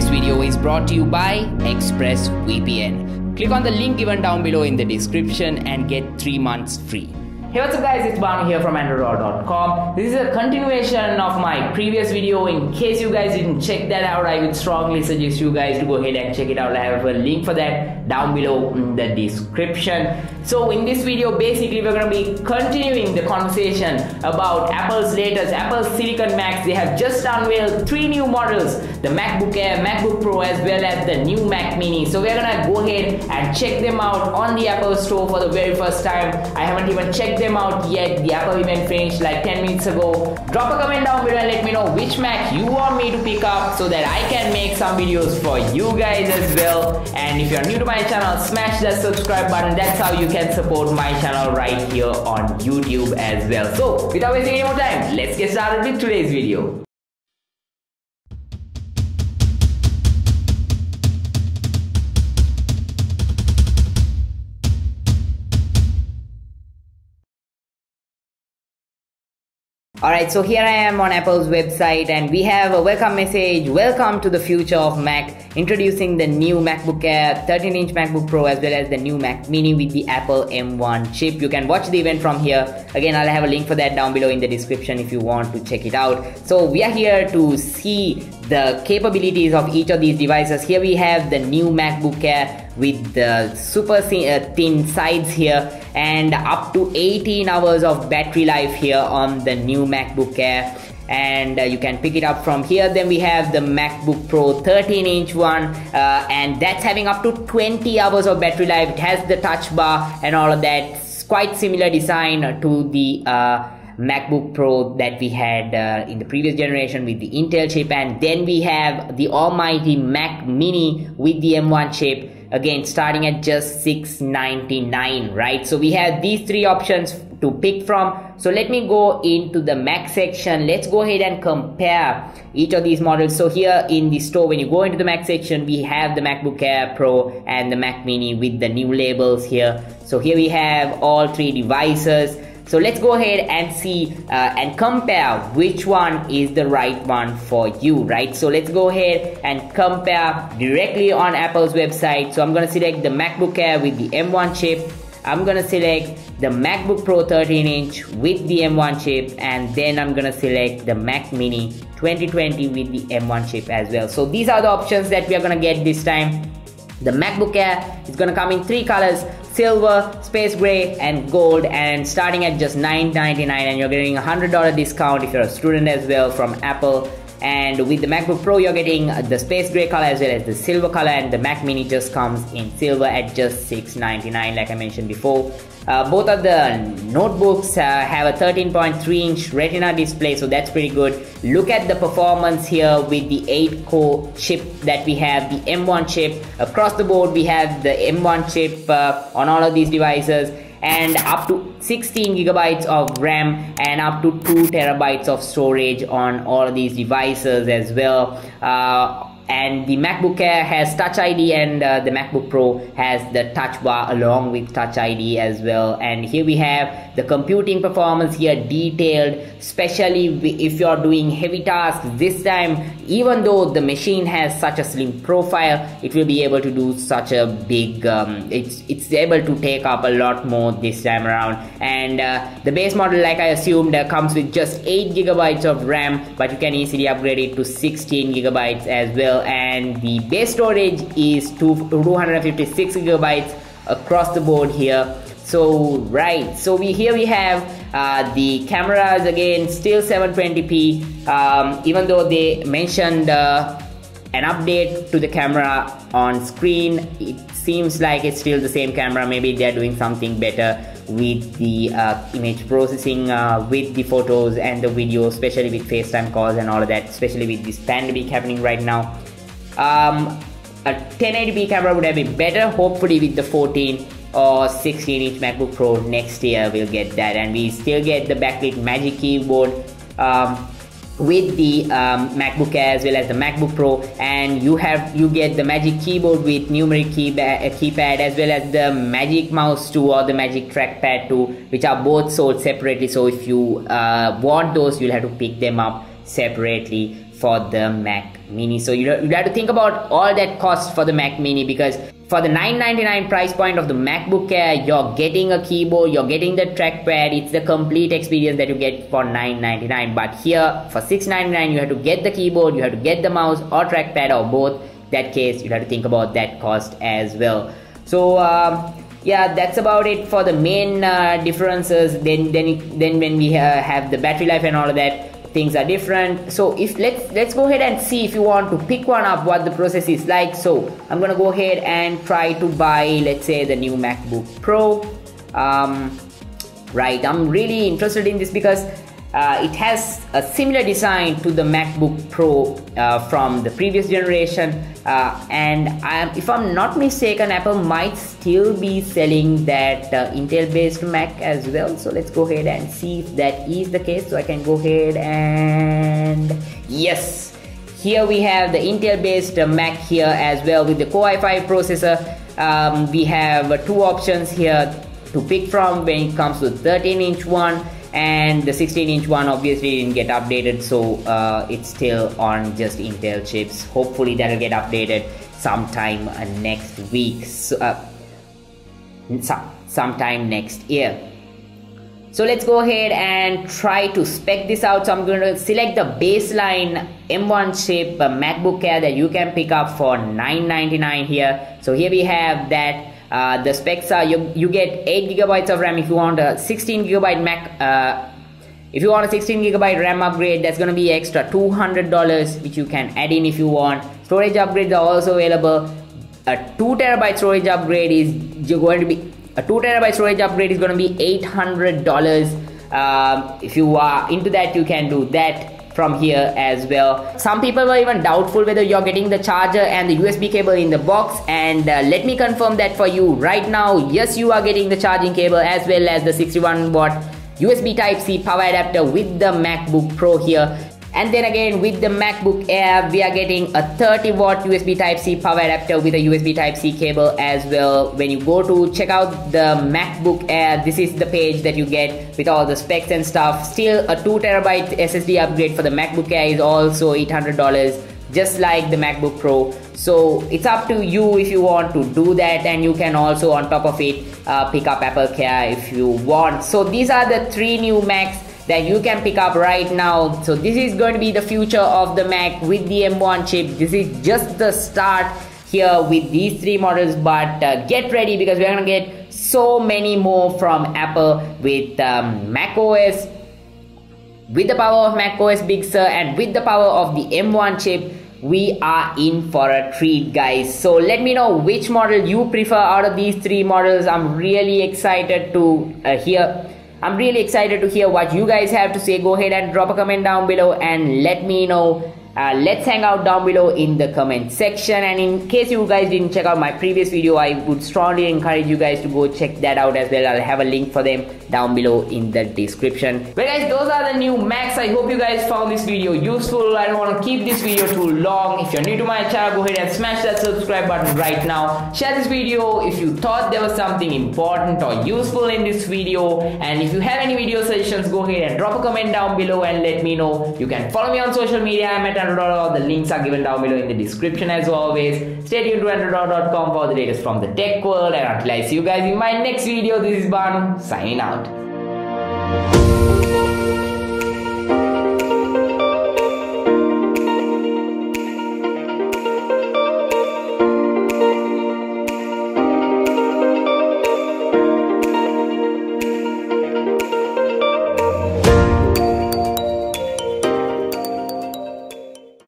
This video is brought to you by ExpressVPN. Click on the link given down below in the description and get 3 months free. Hey, what's up guys, it's Banu here from AndroDollar.com. This is a continuation of my previous video. In case you guys didn't check that out, I would strongly suggest you guys to go ahead and check it out. I have a link for that down below in the description. So in this video, basically we're going to be continuing the conversation about Apple's latest Apple Silicon Macs. They have just unveiled 3 new models, the MacBook Air, MacBook Pro, as well as the new Mac Mini. So we're going to go ahead and check them out on the Apple Store for the very first time. I haven't even checked them out yet. The Apple event finished like 10 minutes ago. Drop a comment down below and let me know which Mac you want me to pick up so that I can make some videos for you guys as well. And if you're new to my channel, smash that subscribe button. That's how you can support my channel right here on YouTube as well. So without wasting any more time, let's get started with today's video. Alright, so here I am on Apple's website and we have a welcome message. Welcome to the future of Mac, introducing the new MacBook Air, 13-inch MacBook Pro, as well as the new Mac Mini with the Apple M1 chip. You can watch the event from here. Again, I'll have a link for that down below in the description if you want to check it out. So we are here to see the capabilities of each of these devices. Here we have the new MacBook Air with the super thin sides here and up to 18 hours of battery life here on the new MacBook Air, and you can pick it up from here. Then we have the MacBook Pro 13-inch one, and that's having up to 20 hours of battery life. It has the Touch Bar and all of that. It's quite similar design to the MacBook Pro that we had in the previous generation with the Intel chip. And then we have the almighty Mac Mini with the M1 chip, again starting at just $699, right? So we have these 3 options to pick from. So let me go into the Mac section. Let's go ahead and compare each of these models. So here in the store, when you go into the Mac section, we have the MacBook Air Pro and the Mac Mini with the new labels here. So here we have all 3 devices. So let's go ahead and see and compare which one is the right one for you, right? So let's go ahead and compare directly on Apple's website. So I'm going to select the MacBook Air with the M1 chip. I'm going to select the MacBook Pro 13-inch with the M1 chip, and then I'm going to select the Mac Mini 2020 with the M1 chip as well. So these are the options that we are going to get this time. The MacBook Air is going to come in 3 colors: silver, space gray and gold, and starting at just $999, and you're getting a $100 discount if you're a student as well from Apple. And with the MacBook Pro, you're getting the space gray color as well as the silver color, and the Mac Mini just comes in silver at just $699, like I mentioned before. Both of the notebooks have a 13.3-inch Retina display, so that's pretty good. Look at the performance here with the 8-core chip that we have, the M1 chip. Across the board, we have the M1 chip on all of these devices, and up to 16 gigabytes of RAM and up to 2 terabytes of storage on all of these devices as well. And the MacBook Air has Touch ID, and the MacBook Pro has the Touch Bar along with Touch ID as well. And here we have the computing performance here detailed, especially if you're doing heavy tasks this time. Even though the machine has such a slim profile, it will be able to do such a big, it's able to take up a lot more this time around. And the base model, like I assumed, comes with just 8 gigabytes of RAM, but you can easily upgrade it to 16 gigabytes as well. And the base storage is 256 gigabytes across the board here. So right, so here we have the cameras, again still 720p, even though they mentioned an update to the camera on screen. It seems like it's still the same camera. Maybe they're doing something better with the image processing, with the photos and the video, especially with FaceTime calls and all of that, especially with this pandemic happening right now. A 1080p camera would have been better. Hopefully with the 14 or 16-inch MacBook Pro next year, we'll get that. And we still get the backlit Magic Keyboard with the MacBook Air as well as the MacBook Pro, and you get the Magic Keyboard with numeric keypad as well as the Magic Mouse 2 or the Magic Trackpad 2, which are both sold separately. So if you want those, you'll have to pick them up separately for the Mac Mini. So you have to think about all that cost for the Mac Mini, because for the $999 price point of the MacBook Air, you're getting a keyboard, you're getting the trackpad, it's the complete experience that you get for $999. But here for $699, you have to get the keyboard, you have to get the mouse or trackpad or both. That case, you have to think about that cost as well. So yeah, that's about it for the main differences. Then when we have the battery life and all of that, things are different. So if let's go ahead and see if you want to pick one up, what the process is like. So I'm gonna go ahead and try to buy, let's say, the new MacBook Pro. Right, I'm really interested in this because it has a similar design to the MacBook Pro from the previous generation, and if I'm not mistaken, Apple might still be selling that Intel-based Mac as well. So let's go ahead and see if that is the case. So I can go ahead and yes, here we have the Intel-based Mac here as well with the Core i5 processor. We have two options here to pick from when it comes to the 13-inch one. And the 16-inch one obviously didn't get updated, so it's still on just Intel chips. Hopefully that'll get updated sometime next week, so, sometime next year. So let's go ahead and try to spec this out. So I'm going to select the baseline M1 chip MacBook Air that you can pick up for $999 here. So here we have that. The specs are you get 8 GB of RAM if you want a 16 GB Mac. If you want a 16 GB RAM upgrade, that's gonna be extra $200, which you can add in if you want. Storage upgrades are also available. A 2 TB storage upgrade is going to be $800. If you are into that, you can do that from here as well. Some people were even doubtful whether you're getting the charger and the USB cable in the box, and let me confirm that for you right now. Yes, you are getting the charging cable as well as the 61-watt USB Type-C power adapter with the MacBook Pro here. And then again with the MacBook Air, we are getting a 30-watt USB Type-C power adapter with a USB Type-C cable as well. When you go to check out the MacBook Air, this is the page that you get with all the specs and stuff. Still, a 2 TB SSD upgrade for the MacBook Air is also $800, just like the MacBook Pro. So it's up to you if you want to do that, and you can also on top of it pick up Apple Care if you want. So these are the three new Macs that you can pick up right now. So this is going to be the future of the Mac with the M1 chip. This is just the start here with these three models, but get ready because we're gonna get so many more from Apple with macOS, with the power of macOS Big Sur, and with the power of the M1 chip. We are in for a treat, guys. So let me know which model you prefer out of these three models. I'm really excited to hear what you guys have to say. Go ahead and drop a comment down below and let me know. Let's hang out down below in the comment section. And in case you guys didn't check out my previous video, I would strongly encourage you guys to go check that out as well. I'll have a link for them down below in the description. Well guys, those are the new Macs. I hope you guys found this video useful. I don't want to keep this video too long. If you're new to my channel, go ahead and smash that subscribe button right now. Share this video if you thought there was something important or useful in this video. And if you have any video suggestions, go ahead and drop a comment down below and let me know. You can follow me on social media. I'm at AndroDollar. The links are given down below in the description as always. Stay tuned to AndroDollar.com for the latest from the tech world, and until I see you guys in my next video, this is Banu signing out.